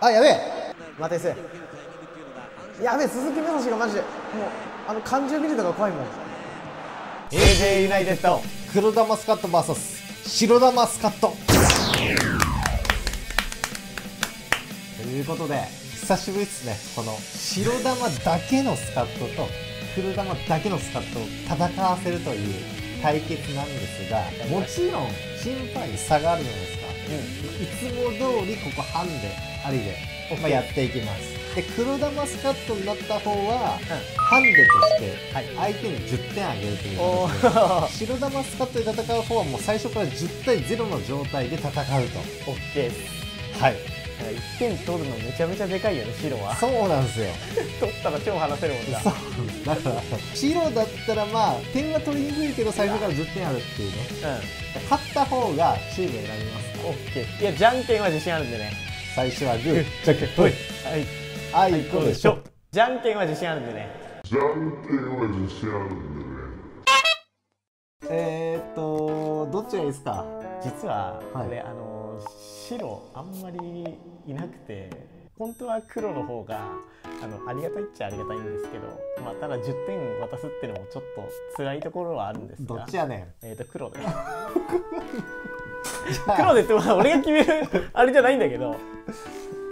あ、やべえマテス、やべえ鈴木武蔵がマジでもう感情見るのが怖いもん。 AJ ユナイテッド黒田マスカット VS 白田マスカットということで、久しぶりですね、この白玉だけのスカットと黒玉だけのスカットを戦わせるという対決なんですが、もちろん審判に差があるじゃないですか、うん、いつも通りここハンデありで、まあ、やっていきます。で黒玉スカットになった方は、うん、ハンデとして相手に10点あげるという形で、白玉スカットで戦う方はもう最初から10対0の状態で戦うと OK です。はい、1点取るのめちゃめちゃでかいよね、白は。そうなんですよ取ったら超離せるもんだ。そうだから白だったらまあ点は取りにくいけど最初から10点あるっていうね、うん、勝った方がチーム選びますか。 OK。 いやじゃんけんは自信あるんでね、最初はグーじゃんけんほい、あいこでしょ。じゃんけんは自信あるんでね、じゃんけんは自信あるんでね。どっちがいいですか。実はこれ、はい、白あんまりいなくて、本当は黒の方がありがたいっちゃありがたいんですけど、まあ、ただ10点渡すっていうのもちょっと辛いところはあるんですが。どっちやねん。黒で黒でって俺が決めるあれじゃないんだけど、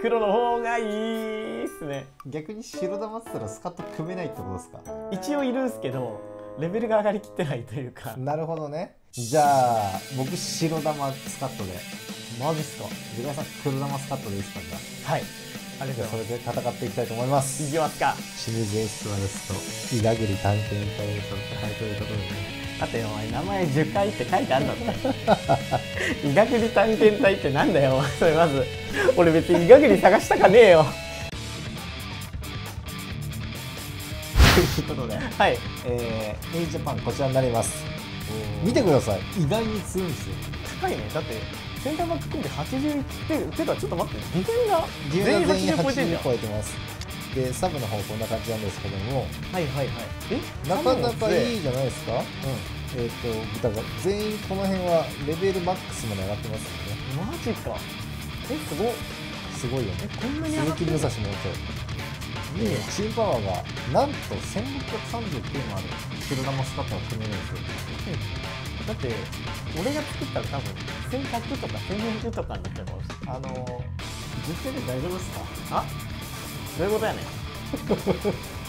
黒の方がいいっすね。逆に白玉って言ったらスカッと組めないってことですか。一応いるんすけどレベルが上がりきってないというか。なるほどね。じゃあ僕白玉スカットで。マジっすか。ジガさん黒玉スカットでいいっすか。はい、ありがとうございます。それで戦っていきたいと思います。いきますか。清水エスパルスと伊賀栗探検隊と戦いということでね。だってお前名前10回って書いてあるんだって伊賀栗探検隊ってなんだよお前それ。まず俺別に伊賀栗探したかねえよということで、はい、Aジャパンこちらになります。見てください、意外に強いんですよ。高いね。だってセンターバックコンビ81点っていうか、ちょっと待って、ディフェンダー全員80超えてます。でサブの方こんな感じなんですけども、はいはいはい、なかなかいいじゃないですか。だから全員この辺はレベルマックスまで上がってますよね。マジか。すごいすごいよね。鈴木武蔵の音でチームパワーがなんと1639もある白玉スカットを組めるんですよ。だって俺が作ったら多分1100とか1200とかになっちゃうかもしれない。10点で大丈夫ですか。あ、そういうことやね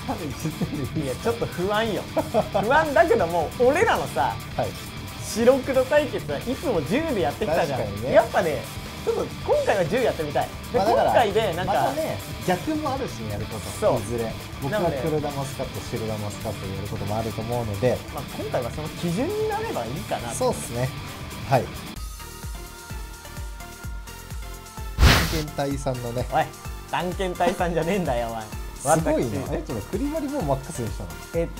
多分10点でいいや。ちょっと不安よ不安だけども俺らのさ、はい、白黒対決はいつも10でやってきたじゃん、ね、やっぱねちょっと今回は10やってみたい。で今回でなんかまたね逆もあるしね、やること。いずれ僕は黒玉スカット白玉スカットやることもあると思うので、まあ今回はその基準になればいいかな。そうですね。はい、探検隊さんのね。おい探検隊さんじゃねえんだよお前すごいね。あれちょっとクリバリもマックスでした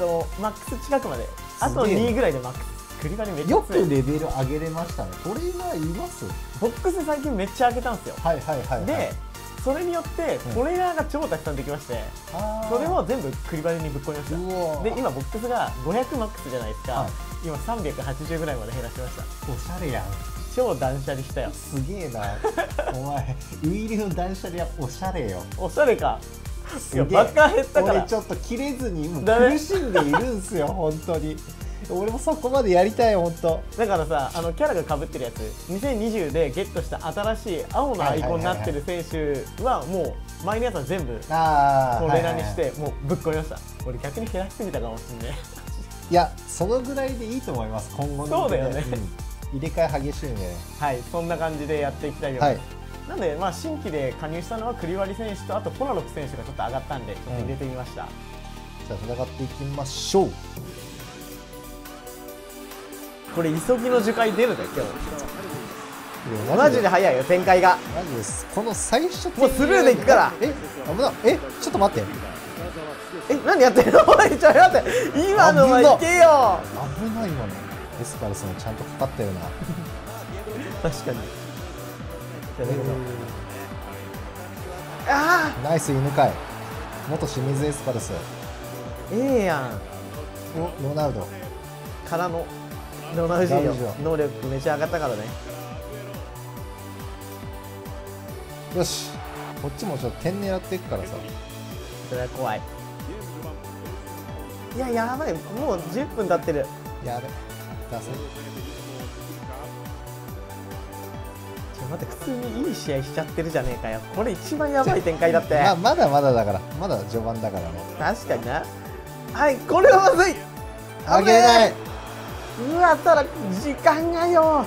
の。マックス近くまで、あと2ぐらいでマックス。よくレベル上げれましたね。これはいます。ボックス最近めっちゃ上げたんですよ。はいはいはい、はい、でそれによってトレーラーが超たくさんできまして、うん、それを全部クリバリにぶっ込みました。で今ボックスが500マックスじゃないですか、はい、今380ぐらいまで減らしました。おしゃれやん。超断捨離したよ。すげえなお前ウィリの断捨離はおしゃれよ。おしゃれか。いやバカ減ったから俺ちょっと切れずにもう苦しんでいるんすよ本当に俺もそこまでやりたい本当。だからさキャラがかぶってるやつ、2020でゲットした新しい青のアイコンになってる選手はもう前のやつは全部トレーラーにしてもうぶっ込みました。俺逆に減らしすぎたかもしれないいやそのぐらいでいいと思います。今後の、ね、そうだよね、うん、入れ替え激しいね。はい、そんな感じでやっていきたいと思います。なので、まあ、新規で加入したのはクリバリ選手とあとポラロック選手がちょっと上がったんでちょっと入れてみました、うん、じゃあ戦っていきましょう。これ急ぎの樹海出るで今日。マジで早いよ展開が。マジです。この最初もうスルーでいくから。危ない。ちょっと待って、何やってるのおいちょっと待って、今のは行けよ。危ない今のエスパルスもちゃんとかかってるな確かに。ああナイス犬飼い元清水エスパルス。ええやん。おロナウドからのロナウジーノ能力めちゃ上がったからね。よし、こっちもちょっと点狙っていくからさ。それは怖い。いや、やばい、もう10分経ってる。やべ、出せ。ちょ、待って、普通にいい試合しちゃってるじゃねえかよ。これ一番やばい展開だって。まあ、まだまだだから、まだ序盤だからね。確かにな。はい、これはまずい。あげない。うわ、ただ、時間がよ。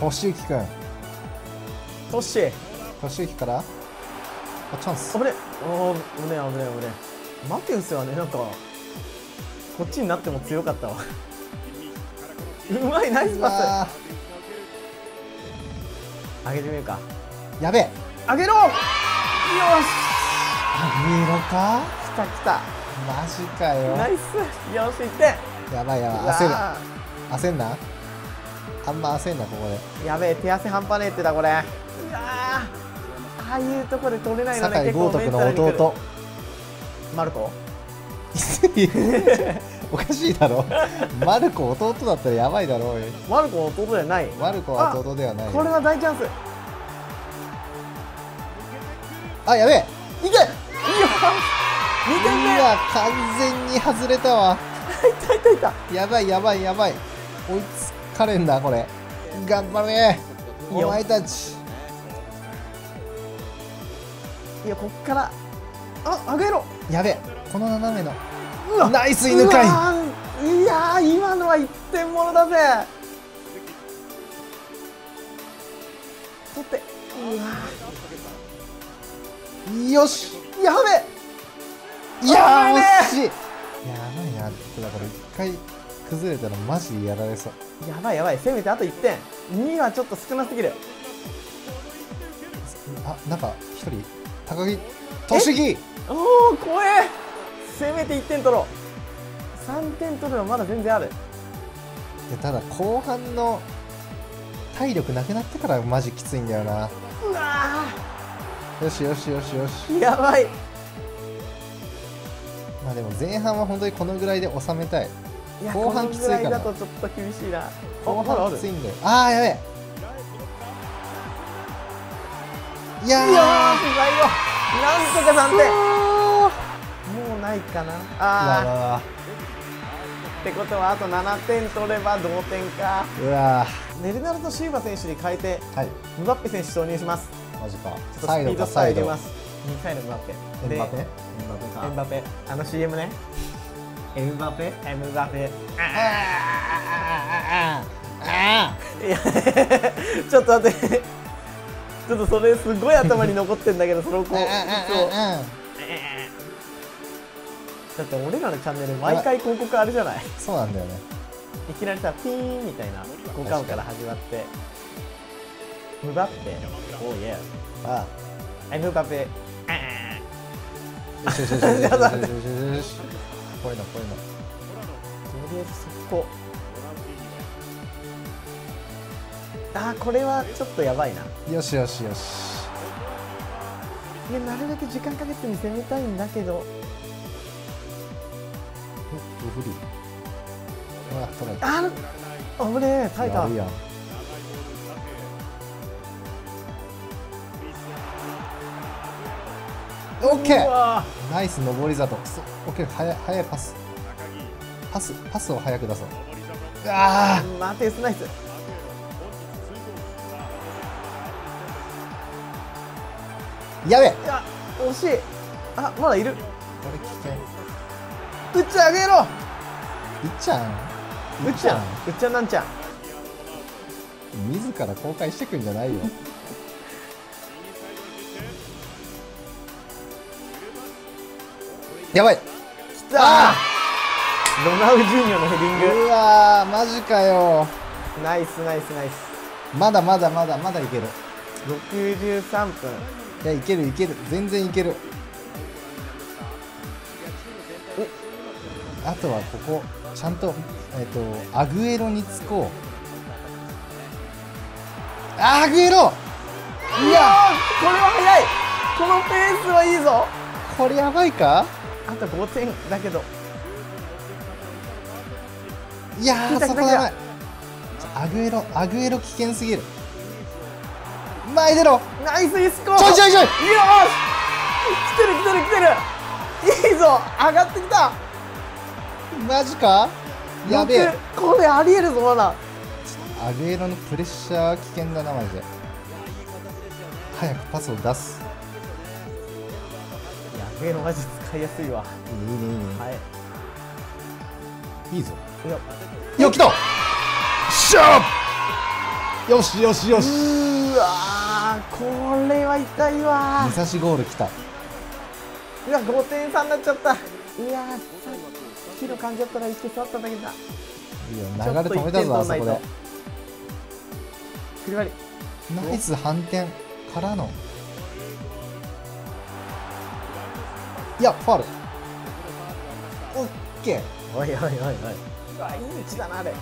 俊之君。俊之から。あ、チャンス。危ね。危ね。マテウスはね、なんかこっちになっても強かったわ。うまい、ナイスパス。上げてみるか。やべえ、上げろ。よし、上げろか。きたきた。マジかよ。ナイス。よし、いって。やばいやばい。焦るな。あんま焦んな、ここで。やべえ、手汗半端ねえってだ、これ。うわあ、ああいうとこで取れないのね。酒井豪徳の弟マルコ。おかしいだろ。マルコ弟だったらやばいだろうよ。マルコ弟じゃない。マルコは弟ではない。これは大チャンス。あ、やべえ。いけ。いや、2点目。いや、完全に外れたわ。いた。やばい。追いつかれんだ、これ。頑張れ。お前たち。いや、こっから。あ、上げろ。やべえ、この斜めの。ナイス犬飼い。いやー、今のは1点ものだぜ。取って。うわ、よし。やべえ。いやー、惜しい。やばいな。だから1回崩れたらマジでやられそう。やばい。せめてあと1点。2はちょっと少なすぎる。あ、なんか1人高木俊樹。おお、怖え。せめて1点取ろう。3点取るのまだ全然ある。いや、ただ後半の体力なくなってからマジきついんだよな。うわー、よし。やばい。まあでも前半は本当にこのぐらいで収めたい。後半きついからだとちょっと厳しいな。後半きついんだよ。あー、やべえ。いやー、なんとか3点。もうないかな。あー、ってことはあと7点取れば同点か。うわー、ネルナルド・シウバ選手に変えて、ムバッペ選手投入します。マジか。スピードスター入れます。2回のムバッペ。エムバペ。あの CM ね。エムバペ。いや、ちょっと待って。ちょっとそれすごい頭に残ってんだけど、その子。だって俺らのチャンネル毎回広告あるじゃない。そうなんだよね。いきなりさ、ピーンみたいな効果音から始まって。ムバッペ。おー、いや。ああ。ムバッペ。よし。こういうの。とりあえずそこ。あー、これはちょっとやばいな。よし。いや、なるべく時間かけて見せみたいんだけど。あぶねえ、耐えた。オッケー。ナイス上り里。オッケー、早いパスを早く出そう。ああ、マテウスナイス。やべえ、惜しい。あ、まだいる。これ危険。うっちゃん、あげろ。うっちゃんなんちゃん自ら公開してくんじゃないよ。やばい。きたー。ロナウジーニョのヘディング。うわー、マジかよ。ナイス。まだいける。63分。いや、いける、全然いける。あとはここちゃんとアグエロにつこう。アグエロ。いや、これは速い。このペースはいいぞ。これやばいか。あと5点だけど。いやー、そこやばい。アグエロ危険すぎる。前出ろ。ナイスイスコー。ちょいちょいちょい。よし。来てる来てる来てる。いいぞ。上がってきた。マジか。やべえ。これありえるぞまだ。アゲーロのプレッシャー危険だなマジで。早くパスを出す。いやアゲーロマジ使いやすいわ。いいねいいね。はい。いいぞ。よっ来た。シャー。よしよしよし。うわー、これは痛いわ。武蔵ゴール来た。うわ、5点差になっちゃった。いやー、さっきの感じだったら、一球座っただけだ。いいよ、流れ止めたぞ、あそこで。クリバリ。ナイス反転からの。いや、ファウル。オッケー。おいおいおいおい。うわ、いい位置だな、あれ。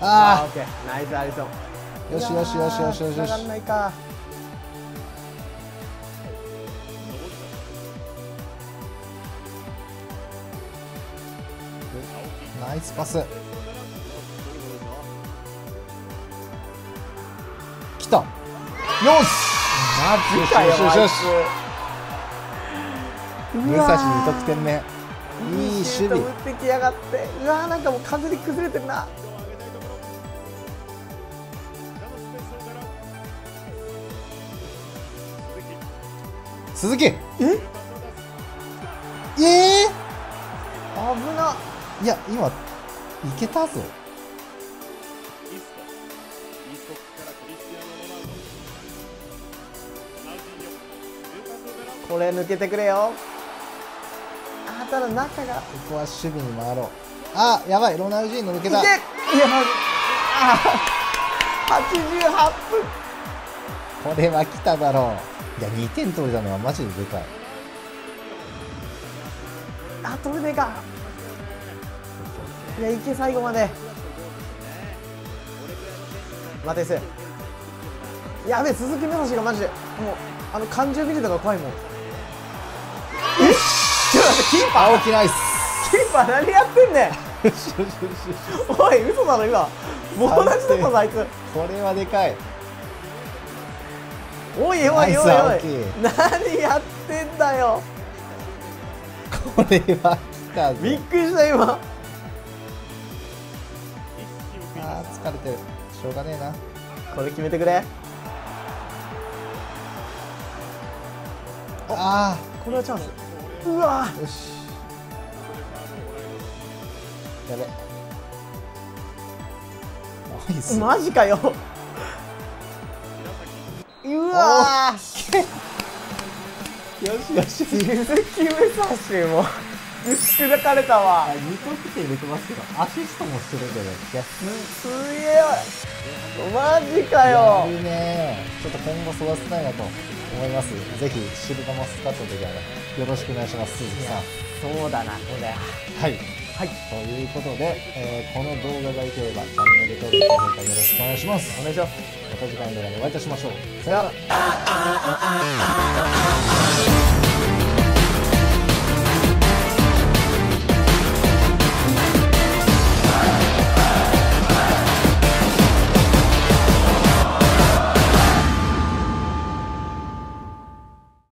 ああ、ナイスアリソン。よしよしよしよしよしよし。上がんないか。ナイスパス。来た。よし。マジかよ。よしよし。武蔵2得点目。いい守備。打ってきやがって。うわ、なんかもう完全に崩れてるな。鈴木。危な。いや、今。いけたぞ。これ抜けてくれよ。あ、ただ中が。ここは守備に回ろう。あ、やばい、ロナウジーノ抜けた。いや、88分。これは来ただろう。いや、2点取れたのはマジででかい。あ、取れねえか。いや、いけ、最後まで。マテス。やべえ、鈴木武蔵がマジで、もう、感情見るのが怖いもん。よし。ちょっと待って、キーパー。青木ナイス。キーパー、何やってんねん。おい、嘘だろ、今。もう同じだったぞ、あいつ。これはでかい。おいおいおいおい、何やってんだよ。これは来たぞ。びっくりした今。あー、疲れてる。しょうがねえな。これ決めてくれ。あー、これはチャンス。うわー、よし。やべ。マジかよ。うわー。よしよし。鈴木武蔵も打ち砕かれたわ。2得点入れてますけど、アシストもしてるんだよね。いや、すげえ。マジかよ。いいね。ちょっと今後育てたいなと思います。ぜひシルバマスカットの時はよろしくお願いします、鈴木さん。そうだな、これ。はいはい、ということで、この動画が良ければチャンネル登録、高評価よろしくお願いします。お願いします。また次回の動画でお会いいたしましょう。さよなら。